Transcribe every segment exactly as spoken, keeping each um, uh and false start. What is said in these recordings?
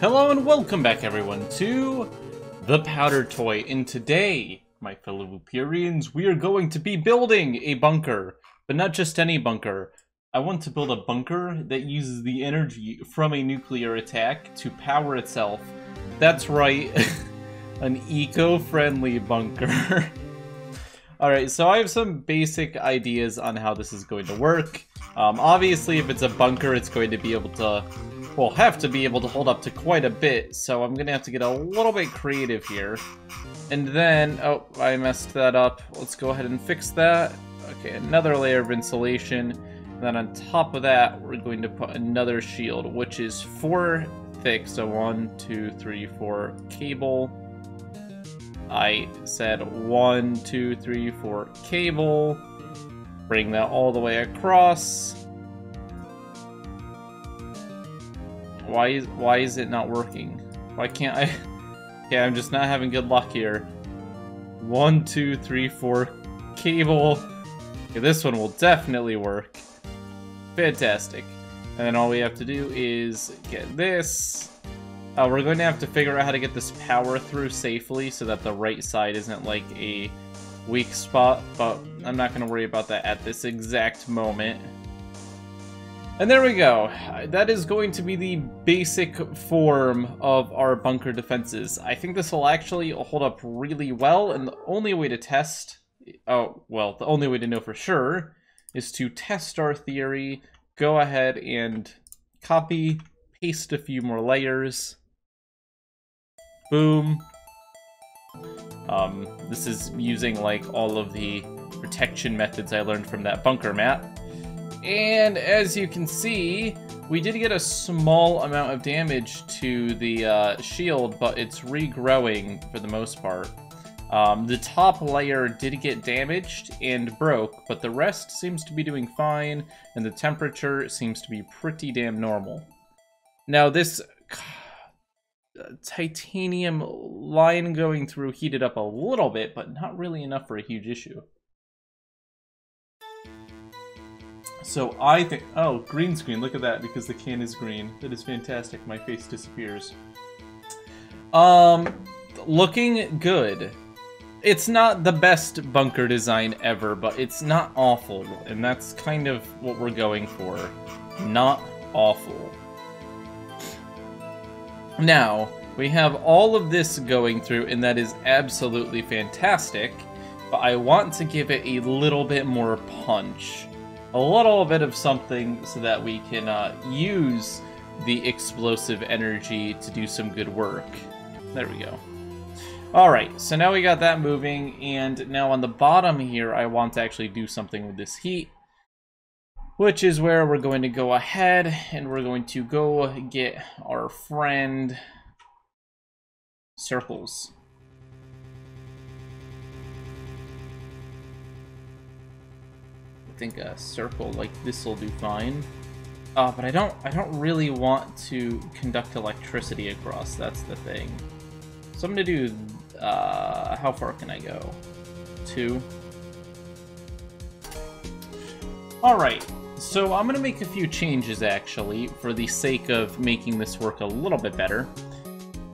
Hello and welcome back everyone to The Powder Toy, and today, my fellow Vooperians, we are going to be building a bunker, but not just any bunker. I want to build a bunker that uses the energy from a nuclear attack to power itself. That's right, an eco-friendly bunker. Alright, so I have some basic ideas on how this is going to work. Um, obviously, if it's a bunker, it's going to be able to, well, have to be able to hold up to quite a bit. So I'm going to have to get a little bit creative here. And then, oh, I messed that up. Let's go ahead and fix that. Okay, another layer of insulation. And then on top of that, we're going to put another shield, which is four thick. So one, two, three, four cable. I said one, two, three, four cable. Bring that all the way across. Why is why is it not working? Why can't I? Okay, I'm just not having good luck here. One, two, three, four cable. Okay, this one will definitely work. Fantastic. And then all we have to do is get this. Uh, we're going to have to figure out how to get this power through safely so that the right side isn't like a weak spot, but I'm not going to worry about that at this exact moment. And there we go. That is going to be the basic form of our bunker defenses. I think this will actually hold up really well, and the only way to test, oh, well, the only way to know for sure is to test our theory. Go ahead and copy, paste a few more layers. Boom. Um, this is using like all of the protection methods I learned from that bunker map. And as you can see, we did get a small amount of damage to the uh, shield, but it's regrowing for the most part. Um, the top layer did get damaged and broke, but the rest seems to be doing fine, and the temperature seems to be pretty damn normal. Now this titanium line going through heated up a little bit, but not really enough for a huge issue. So I think, oh, green screen, look at that, because the can is green. That is fantastic, my face disappears. Um, looking good. It's not the best bunker design ever, but it's not awful, and that's kind of what we're going for. Not awful. Now, we have all of this going through, and that is absolutely fantastic, but I want to give it a little bit more punch. A little bit of something so that we can uh, use the explosive energy to do some good work. There we go. Alright, so now we got that moving, and now on the bottom here, I want to actually do something with this heat, which is where we're going to go ahead and we're going to go get our friend Circles. I think a circle like this will do fine. Uh, but I don't I don't really want to conduct electricity across, that's the thing. So I'm gonna do uh, how far can I go? Two. Alright. So I'm going to make a few changes, actually, for the sake of making this work a little bit better.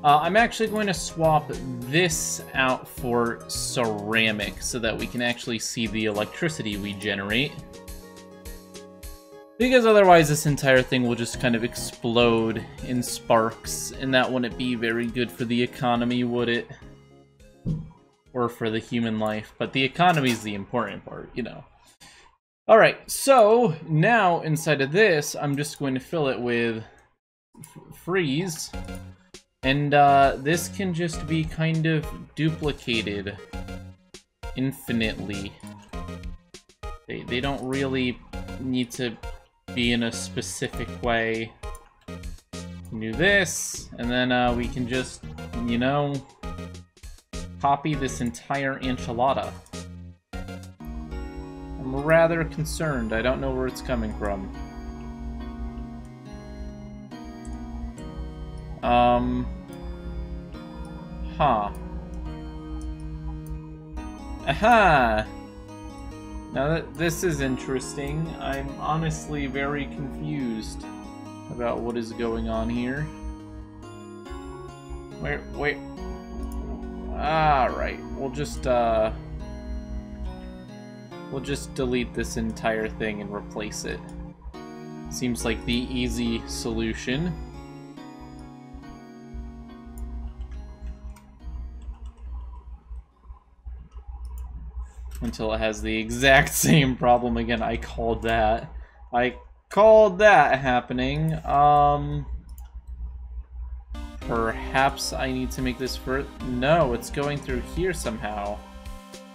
Uh, I'm actually going to swap this out for ceramic so that we can actually see the electricity we generate. Because otherwise this entire thing will just kind of explode in sparks, and that wouldn't be very good for the economy, would it? Or for the human life. But the economy is the important part, you know. Alright, so now inside of this, I'm just going to fill it with freeze, and uh, this can just be kind of duplicated infinitely. They, they don't really need to be in a specific way. Do this, and then uh, we can just, you know, copy this entire enchilada. I'm rather concerned. I don't know where it's coming from. Um. Huh. Aha! Now that this is interesting, I'm honestly very confused about what is going on here. Wait, wait. Alright, we'll just, uh... we'll just delete this entire thing and replace it. Seems like the easy solution. Until it has the exact same problem again. I called that. I called that happening. Um... Perhaps I need to make this for... No, it's going through here somehow.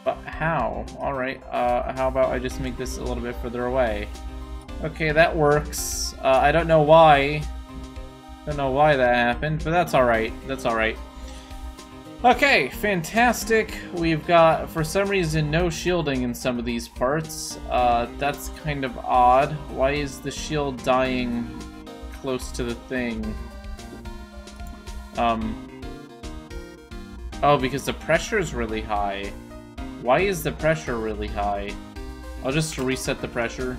But how? Alright, uh, how about I just make this a little bit further away? Okay, that works. Uh, I don't know why. Don't know why that happened, but that's alright. That's alright. Okay, fantastic. We've got, for some reason, no shielding in some of these parts. Uh, that's kind of odd. Why is the shield dying close to the thing? Um, oh, because the pressure is really high. Why is the pressure really high? I'll just reset the pressure.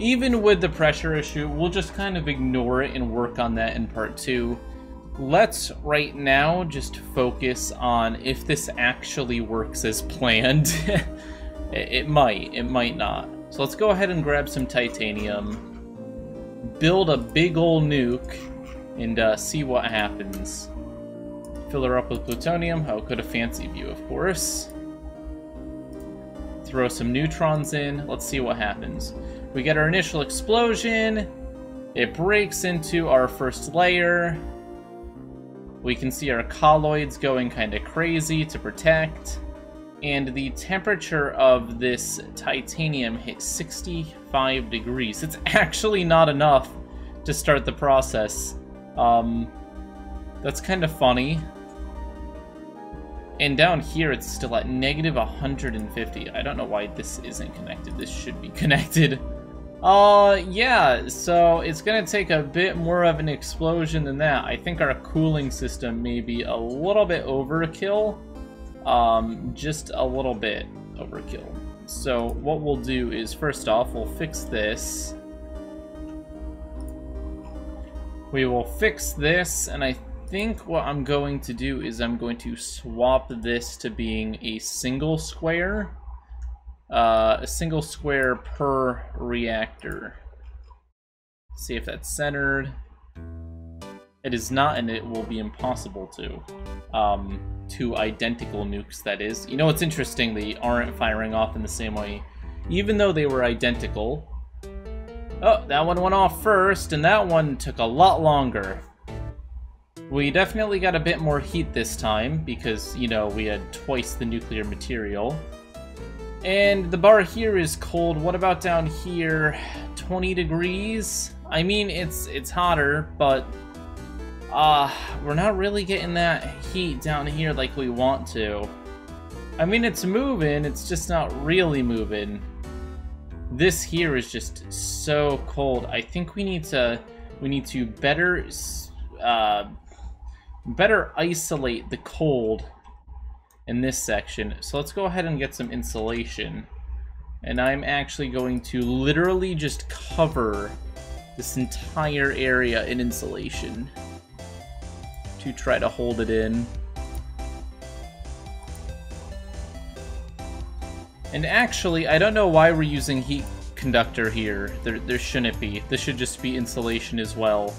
Even with the pressure issue, we'll just kind of ignore it and work on that in part two. Let's right now just focus on if this actually works as planned. It might, it might not. So let's go ahead and grab some titanium, build a big ol' nuke, and uh, see what happens. Fill her up with plutonium. Oh, could a fancy view, of course. Throw some neutrons in. Let's see what happens. We get our initial explosion. It breaks into our first layer. We can see our colloids going kind of crazy to protect. And the temperature of this titanium hit sixty-five degrees. It's actually not enough to start the process. Um, that's kind of funny. And down here, it's still at negative one hundred fifty. I don't know why this isn't connected. This should be connected. Uh, yeah, so it's gonna take a bit more of an explosion than that. I think our cooling system may be a little bit overkill. Um, just a little bit overkill. So what we'll do is, first off, we'll fix this. We will fix this, and I think what I'm going to do is I'm going to swap this to being a single square. Uh, a single square per reactor. See if that's centered. It is not, and it will be impossible to. Um, two identical nukes, that is. You know what's interesting? They aren't firing off in the same way, even though they were identical. Oh, that one went off first, and that one took a lot longer. We definitely got a bit more heat this time, because, you know, we had twice the nuclear material. And the bar here is cold. What about down here? twenty degrees? I mean, it's it's hotter, but uh, we're not really getting that heat down here like we want to. I mean, it's moving, it's just not really moving. This here is just so cold. I think we need to we need to better uh, better isolate the cold in this section. So let's go ahead and get some insulation, and I'm actually going to literally just cover this entire area in insulation to try to hold it in. And actually, I don't know why we're using heat conductor here. There, there shouldn't be. This should just be insulation as well.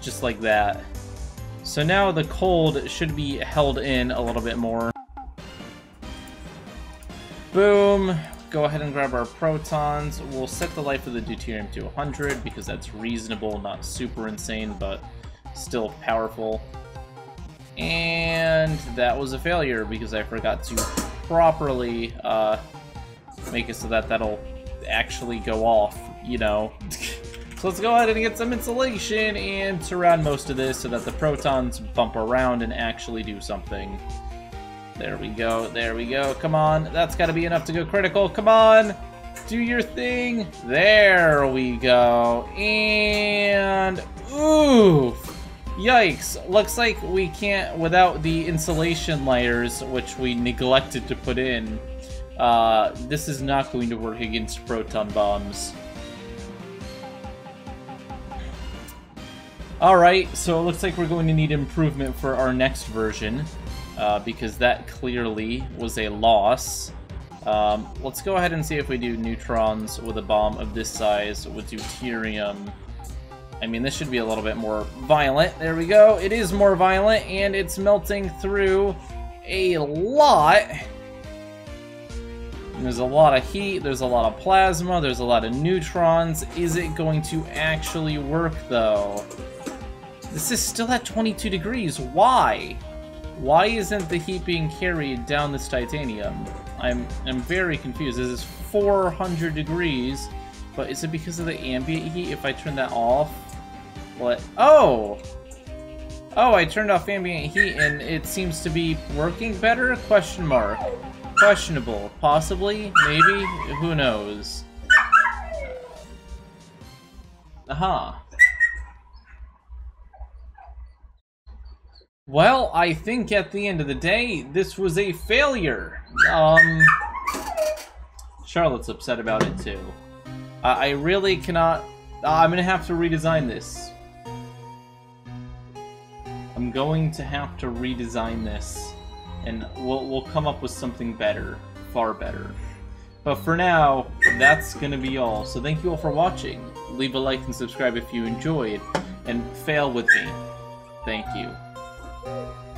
Just like that. So now the cold should be held in a little bit more. Boom. Go ahead and grab our protons. We'll set the life of the deuterium to one hundred because that's reasonable, not super insane, but still powerful. And that was a failure because I forgot to properly uh, make it so that that'll actually go off, you know. So let's go ahead and get some insulation and surround most of this so that the protons bump around and actually do something. There we go, there we go, come on, that's gotta be enough to go critical, come on, do your thing, there we go, and ooh! Yikes, looks like we can't without the insulation layers, which we neglected to put in. Uh, this is not going to work against proton bombs. Alright, so it looks like we're going to need improvement for our next version, uh, because that clearly was a loss. Um, let's go ahead and see if we do neutrons with a bomb of this size with deuterium. I mean, this should be a little bit more violent. There we go. It is more violent, and it's melting through a lot. And there's a lot of heat. There's a lot of plasma. There's a lot of neutrons. Is it going to actually work, though? This is still at twenty-two degrees. Why? Why isn't the heat being carried down this titanium? I'm I'm very confused. This is four hundred degrees, but is it because of the ambient heat? If I turn that off, what? Oh! Oh, I turned off ambient heat and it seems to be working better? Question mark. Questionable. Possibly? Maybe? Who knows? Aha. Uh-huh. Well, I think at the end of the day, this was a failure. Um, Charlotte's upset about it too. I, I really cannot. Uh, I'm gonna have to redesign this. I'm going to have to redesign this, and we'll we'll come up with something better, far better. But for now, that's gonna be all. So thank you all for watching. Leave a like and subscribe if you enjoyed, and fail with me. Thank you. Thank you.